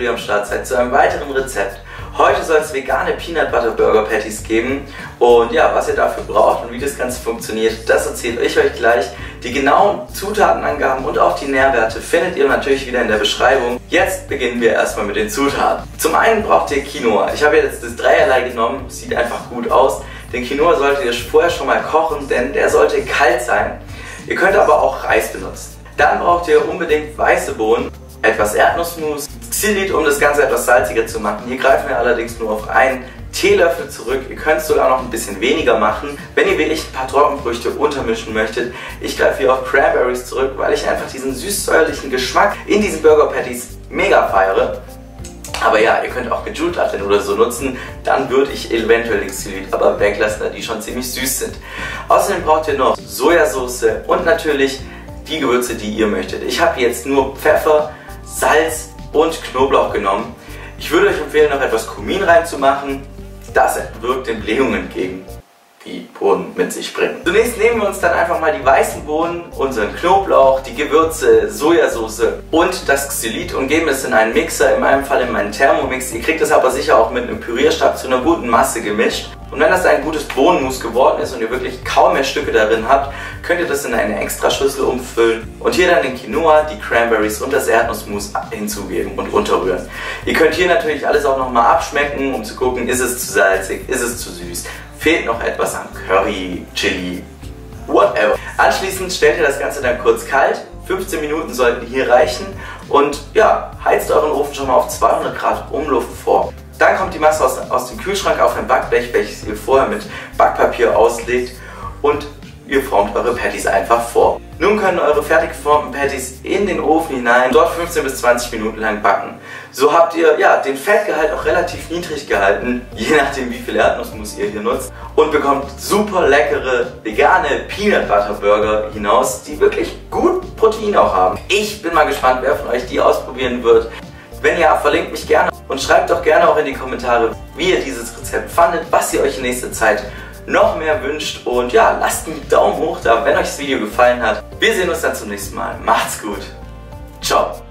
dass ihr am Start seid zu einem weiteren Rezept. Heute soll es vegane Peanut Butter Burger Patties geben und ja, was ihr dafür braucht und wie das Ganze funktioniert, das erzähle ich euch gleich. Die genauen Zutatenangaben und auch die Nährwerte findet ihr natürlich wieder in der Beschreibung. Jetzt beginnen wir erstmal mit den Zutaten. Zum einen braucht ihr Quinoa. Ich habe jetzt das Dreierlei genommen, sieht einfach gut aus. Den Quinoa solltet ihr vorher schon mal kochen, denn der sollte kalt sein. Ihr könnt aber auch Reis benutzen. Dann braucht ihr unbedingt weiße Bohnen, etwas Erdnussmus, Xylit, um das Ganze etwas salziger zu machen. Hier greifen wir allerdings nur auf einen Teelöffel zurück. Ihr könnt es sogar noch ein bisschen weniger machen, wenn ihr wie ich ein paar Trockenfrüchte untermischen möchtet. Ich greife hier auf Cranberries zurück, weil ich einfach diesen süß-säuerlichen Geschmack in diesen Burger Patties mega feiere. Aber ja, ihr könnt auch Gejooltatin oder so nutzen, dann würde ich eventuell den Xylit aber weglassen, da die schon ziemlich süß sind. Außerdem braucht ihr noch Sojasauce und natürlich die Gewürze, die ihr möchtet. Ich habe jetzt nur Pfeffer, Salz und Knoblauch genommen. Ich würde euch empfehlen, noch etwas Kumin reinzumachen. Das wirkt den Blähungen entgegen, die Bohnen mit sich bringen. Zunächst nehmen wir uns dann einfach mal die weißen Bohnen, unseren Knoblauch, die Gewürze, Sojasauce und das Xylit und geben es in einen Mixer, in meinem Fall in meinen Thermomix. Ihr kriegt es aber sicher auch mit einem Pürierstab zu einer guten Masse gemischt. Und wenn das ein gutes Bohnenmus geworden ist und ihr wirklich kaum mehr Stücke darin habt, könnt ihr das in eine Extraschüssel umfüllen und hier dann den Quinoa, die Cranberries und das Erdnussmus hinzugeben und unterrühren. Ihr könnt hier natürlich alles auch nochmal abschmecken, um zu gucken, ist es zu salzig, ist es zu süß, fehlt noch etwas an Curry, Chili, whatever. Anschließend stellt ihr das Ganze dann kurz kalt. 15 Minuten sollten hier reichen und ja, heizt euren Ofen schon mal auf 200 Grad Umluft vor. Dann kommt die Masse aus dem Kühlschrank auf ein Backblech, welches ihr vorher mit Backpapier auslegt und ihr formt eure Patties einfach vor. Nun können eure fertig geformten Patties in den Ofen hinein, dort 15 bis 20 Minuten lang backen. So habt ihr ja den Fettgehalt auch relativ niedrig gehalten, je nachdem wie viel Erdnussmus ihr hier nutzt und bekommt super leckere vegane Peanut Butter Burger hinaus, die wirklich gut Protein auch haben. Ich bin mal gespannt, wer von euch die ausprobieren wird. Wenn ja, verlinkt mich gerne und schreibt doch gerne auch in die Kommentare, wie ihr dieses Rezept fandet, was ihr euch in nächster Zeit noch mehr wünscht und ja, lasst einen Daumen hoch da, wenn euch das Video gefallen hat. Wir sehen uns dann zum nächsten Mal. Macht's gut. Ciao.